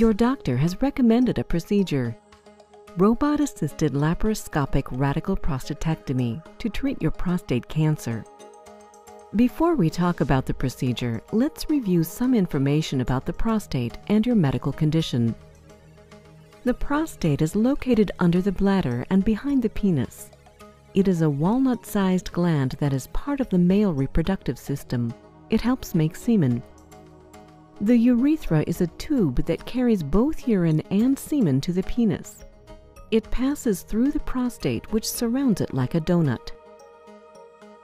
Your doctor has recommended a procedure, robot-assisted laparoscopic radical prostatectomy, to treat your prostate cancer. Before we talk about the procedure, let's review some information about the prostate and your medical condition. The prostate is located under the bladder and behind the penis. It is a walnut-sized gland that is part of the male reproductive system. It helps make semen. The urethra is a tube that carries both urine and semen to the penis. It passes through the prostate, which surrounds it like a donut.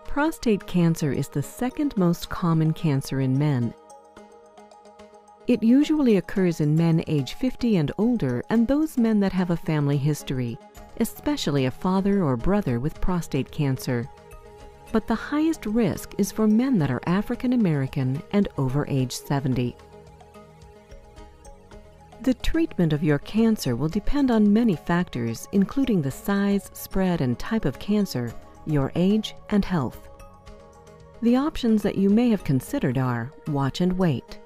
Prostate cancer is the second most common cancer in men. It usually occurs in men age 50 and older, and those men that have a family history, especially a father or brother with prostate cancer. But the highest risk is for men that are African American and over age 70. The treatment of your cancer will depend on many factors, including the size, spread, and type of cancer, your age, and health. The options that you may have considered are watch and wait,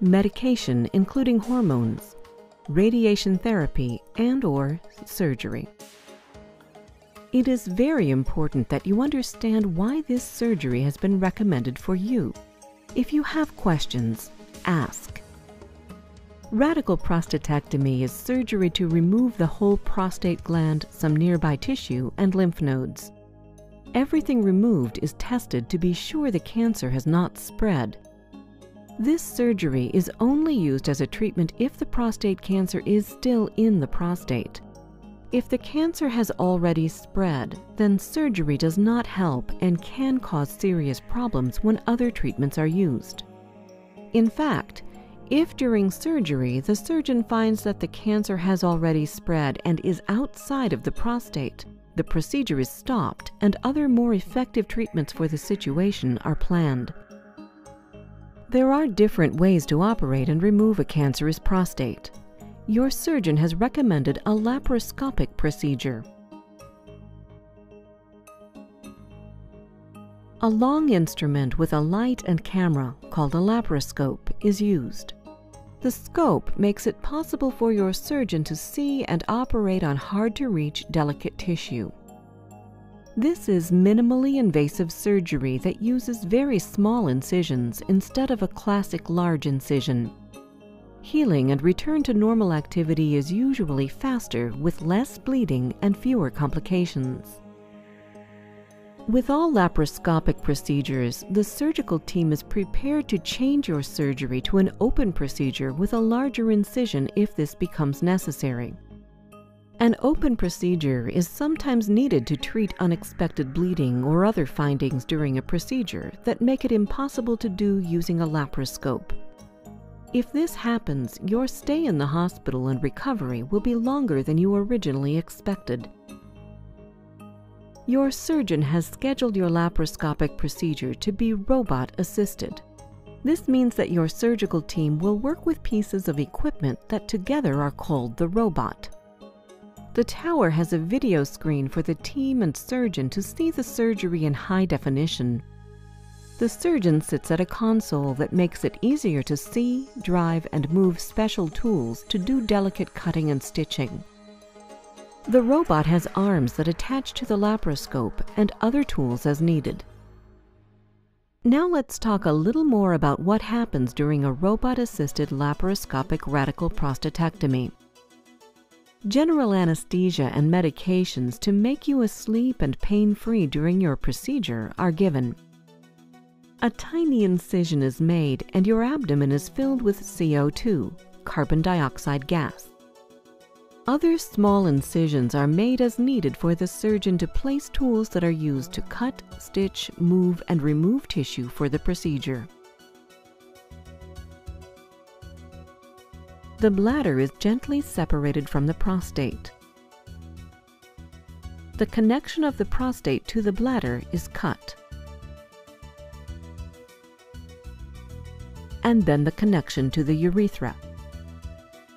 medication including hormones, radiation therapy, and/or surgery. It is very important that you understand why this surgery has been recommended for you. If you have questions, ask. Radical prostatectomy is surgery to remove the whole prostate gland, some nearby tissue, and lymph nodes. Everything removed is tested to be sure the cancer has not spread. This surgery is only used as a treatment if the prostate cancer is still in the prostate. If the cancer has already spread, then surgery does not help and can cause serious problems when other treatments are used. In fact, if during surgery the surgeon finds that the cancer has already spread and is outside of the prostate, the procedure is stopped and other more effective treatments for the situation are planned. There are different ways to operate and remove a cancerous prostate. Your surgeon has recommended a laparoscopic procedure. A long instrument with a light and camera, called a laparoscope, is used. The scope makes it possible for your surgeon to see and operate on hard-to-reach, delicate tissue. This is minimally invasive surgery that uses very small incisions instead of a classic large incision. Healing and return to normal activity is usually faster, with less bleeding and fewer complications. With all laparoscopic procedures, the surgical team is prepared to change your surgery to an open procedure with a larger incision if this becomes necessary. An open procedure is sometimes needed to treat unexpected bleeding or other findings during a procedure that make it impossible to do using a laparoscope. If this happens, your stay in the hospital and recovery will be longer than you originally expected. Your surgeon has scheduled your laparoscopic procedure to be robot-assisted. This means that your surgical team will work with pieces of equipment that together are called the robot. The tower has a video screen for the team and surgeon to see the surgery in high definition. The surgeon sits at a console that makes it easier to see, drive, and move special tools to do delicate cutting and stitching. The robot has arms that attach to the laparoscope and other tools as needed. Now let's talk a little more about what happens during a robot-assisted laparoscopic radical prostatectomy. General anesthesia and medications to make you asleep and pain-free during your procedure are given. A tiny incision is made and your abdomen is filled with CO2, carbon dioxide gas. Other small incisions are made as needed for the surgeon to place tools that are used to cut, stitch, move, and remove tissue for the procedure. The bladder is gently separated from the prostate. The connection of the prostate to the bladder is cut, and then the connection to the urethra.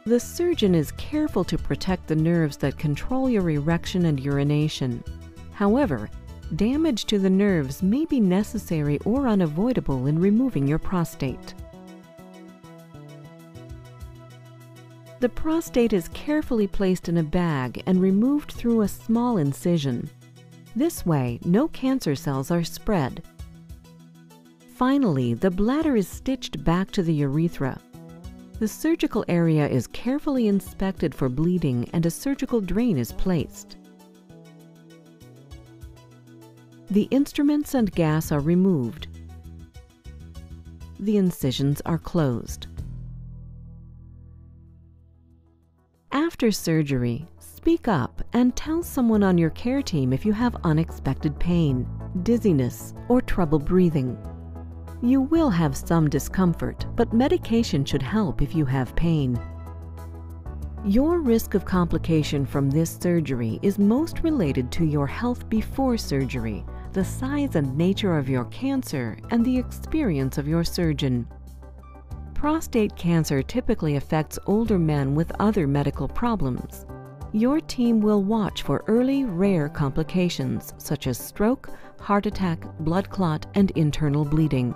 The surgeon is careful to protect the nerves that control your erection and urination. However, damage to the nerves may be necessary or unavoidable in removing your prostate. The prostate is carefully placed in a bag and removed through a small incision. This way, no cancer cells are spread. Finally, the bladder is stitched back to the urethra. The surgical area is carefully inspected for bleeding and a surgical drain is placed. The instruments and gas are removed. The incisions are closed. After surgery, speak up and tell someone on your care team if you have unexpected pain, dizziness, or trouble breathing. You will have some discomfort, but medication should help if you have pain. Your risk of complication from this surgery is most related to your health before surgery, the size and nature of your cancer, and the experience of your surgeon. Prostate cancer typically affects older men with other medical problems. Your team will watch for early, rare complications such as stroke, heart attack, blood clot, and internal bleeding.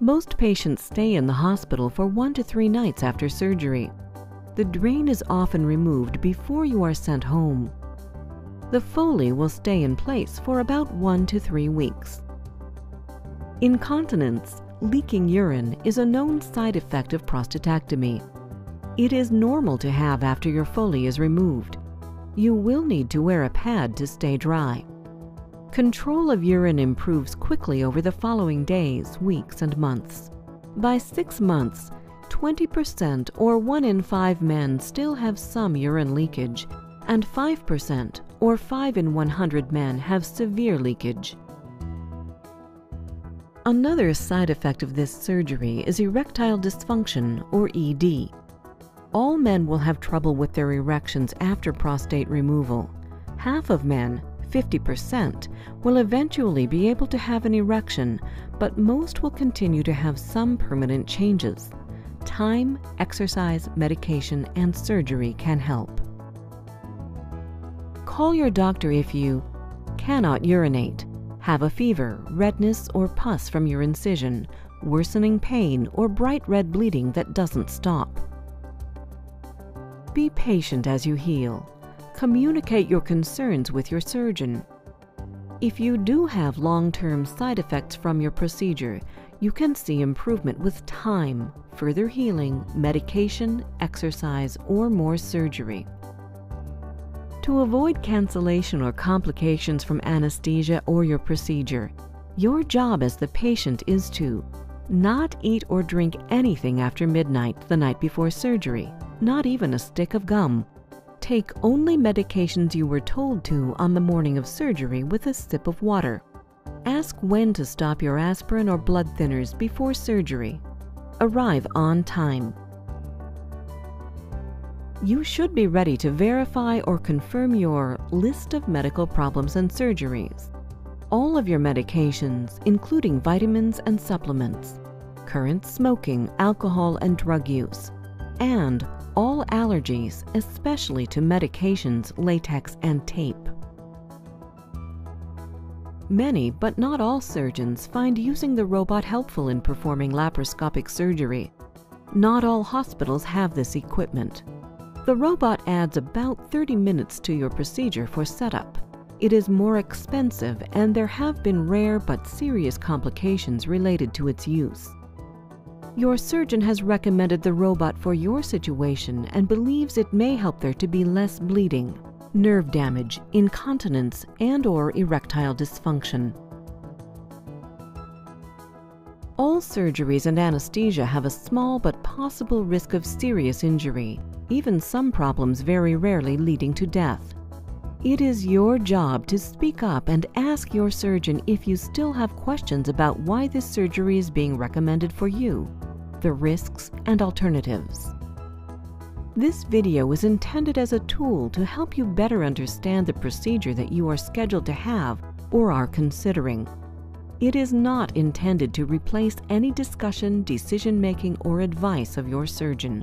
Most patients stay in the hospital for 1 to 3 nights after surgery. The drain is often removed before you are sent home. The Foley will stay in place for about 1 to 3 weeks. Incontinence, leaking urine, is a known side effect of prostatectomy. It is normal to have after your Foley is removed. You will need to wear a pad to stay dry. Control of urine improves quickly over the following days, weeks, and months. By 6 months, 20% or 1 in 5 men still have some urine leakage, and 5% or 5 in 100 men have severe leakage. Another side effect of this surgery is erectile dysfunction, or ED. All men will have trouble with their erections after prostate removal. Half of men, 50%, will eventually be able to have an erection, but most will continue to have some permanent changes. Time, exercise, medication, and surgery can help. Call your doctor if you cannot urinate, have a fever, redness or pus from your incision, worsening pain or bright red bleeding that doesn't stop. Be patient as you heal. Communicate your concerns with your surgeon. If you do have long-term side effects from your procedure, you can see improvement with time, further healing, medication, exercise, or more surgery. To avoid cancellation or complications from anesthesia or your procedure, your job as the patient is to not eat or drink anything after midnight the night before surgery, not even a stick of gum. Take only medications you were told to on the morning of surgery with a sip of water. Ask when to stop your aspirin or blood thinners before surgery. Arrive on time. You should be ready to verify or confirm your list of medical problems and surgeries, all of your medications, including vitamins and supplements, current smoking, alcohol and drug use, and all allergies, especially to medications, latex and tape. Many, but not all surgeons find using the robot helpful in performing laparoscopic surgery. Not all hospitals have this equipment. The robot adds about 30 minutes to your procedure for setup. It is more expensive and there have been rare but serious complications related to its use. Your surgeon has recommended the robot for your situation and believes it may help there to be less bleeding, nerve damage, incontinence, and/or erectile dysfunction. All surgeries and anesthesia have a small but possible risk of serious injury, even some problems very rarely leading to death. It is your job to speak up and ask your surgeon if you still have questions about why this surgery is being recommended for you, the risks and alternatives. This video is intended as a tool to help you better understand the procedure that you are scheduled to have or are considering. It is not intended to replace any discussion, decision-making, or advice of your surgeon.